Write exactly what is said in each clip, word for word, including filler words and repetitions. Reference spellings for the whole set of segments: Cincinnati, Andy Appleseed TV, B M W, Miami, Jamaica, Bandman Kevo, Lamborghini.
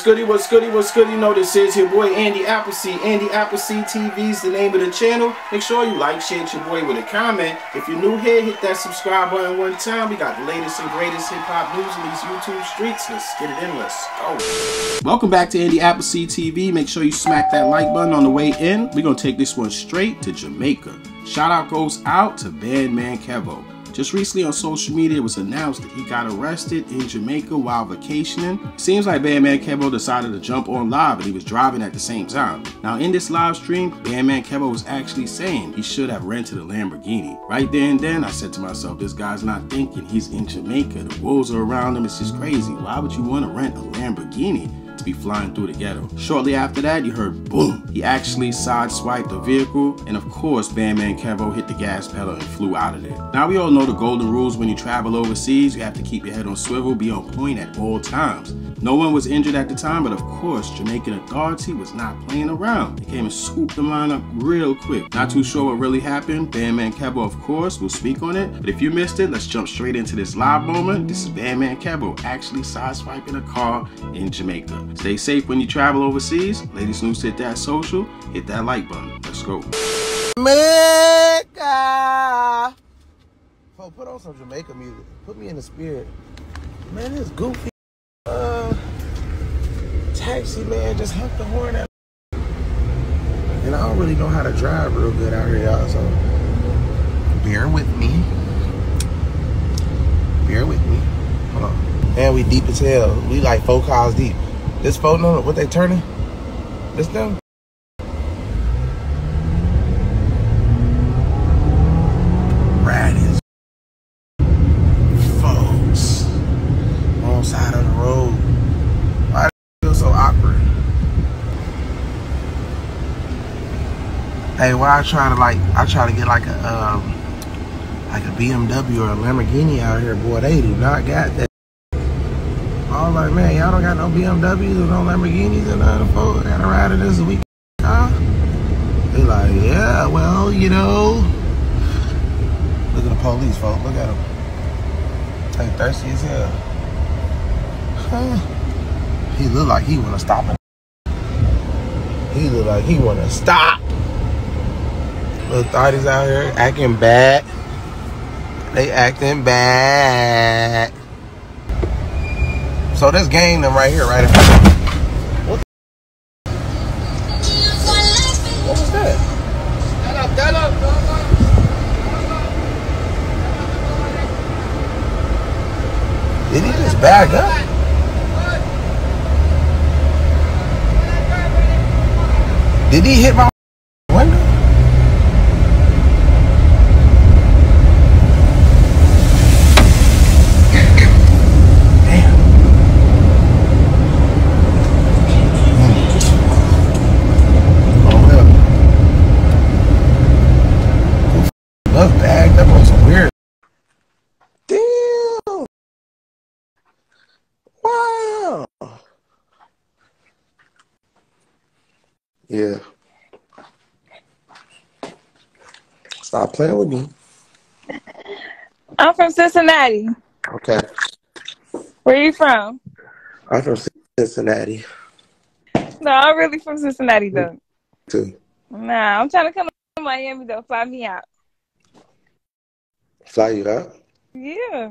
What's goody, what's goody, what's goody? You know this is your boy Andy Appleseed. Andy Appleseed T V is the name of the channel. Make sure you like, share your boy with a comment. If you're new here, hit that subscribe button one time. We got the latest and greatest hip-hop news in these YouTube streets. Let's get it in, let's go. Welcome back to Andy Appleseed T V. Make sure you smack that like button on the way in. We're going to take this one straight to Jamaica. Shout out goes out to Bandman Kevo. Just recently on social media, it was announced that he got arrested in Jamaica while vacationing. Seems like Bandman Kevo decided to jump on live, and he was driving at the same time. Now in this live stream, Bandman Kevo was actually saying he should have rented a Lamborghini. Right there and then, I said to myself, this guy's not thinking. He's in Jamaica. The wolves are around him. It's just crazy. Why would you want to rent a Lamborghini to be flying through the ghetto? Shortly after that, you heard boom. He actually sideswiped the vehicle, and of course Bandman Kevo hit the gas pedal and flew out of there. Now we all know the golden rules when you travel overseas. You have to keep your head on swivel, be on point at all times. No one was injured at the time, but of course Jamaican authority was not playing around. They came and scooped the line up real quick. Not too sure what really happened. Bandman Kevo, of course, will speak on it, but if you missed it, let's jump straight into this live moment. This is Bandman Kevo actually sideswiping a car in Jamaica. Stay safe when you travel overseas. Ladies News, hit that social, hit that like button. Let's go. Jamaica! Oh, put on some Jamaica music. Put me in the spirit. Man, this goofy uh, taxi man just hooked the horn at me. And I don't really know how to drive real good out here, y'all, so bear with me. Bear with me. Hold on. Man, we deep as hell. We like four cars deep. This phone number, what they turning? This them? Rad is folks. Wrong side of the road. Why do you feel so awkward? Hey, why I try to like I try to get like a um like a B M W or a Lamborghini out here, boy, they do not got that. I was like, man, y'all don't got no B M Ws or no Lamborghinis or nothing, folks. I gotta ride in this weekend, huh? They like, yeah, well, you know. Look at the police, folks. Look at them. They thirsty as hell. Huh? He look like he wanna stop him. He look like he wanna stop. Little thotties out here acting bad. They acting bad. So this gang them right here, right in front of me. What the What was that? Did he just bag up? Did he hit my window? Yeah. Stop playing with me. I'm from Cincinnati. Okay. Where are you from? I'm from Cincinnati. No, I'm really from Cincinnati, though. Too. Nah, I'm trying to come to Miami, though. Fly me out. Fly you out? Yeah.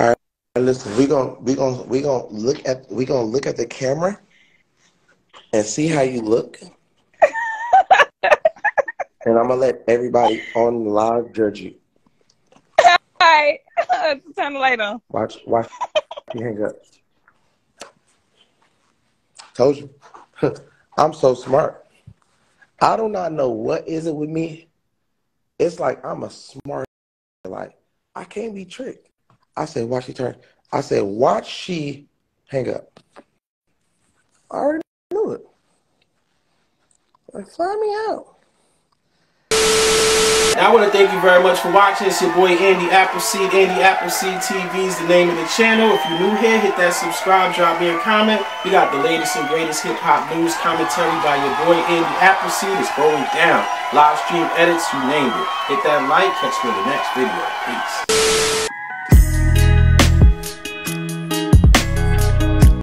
All right. Listen, we gonna we gonna we gonna look at we gonna look at the camera and see how you look. And I'm going to let everybody on live judge you. All right. Uh, turn the light on. Watch. Watch. You hang up. Told you. I'm so smart. I do not know what is it with me. It's like I'm a smart. Like, I can't be tricked. I said, watch she turn. I said, watch she hang up. I already knew it. Like, fly me out. I want to thank you very much for watching. It's your boy Andy Appleseed. Andy Appleseed T V is the name of the channel. If you're new here, hit that subscribe, drop me a comment. We got the latest and greatest hip-hop news commentary by your boy Andy Appleseed. It's going down. Live stream edits, you name it. Hit that like. Catch me in the next video. Peace.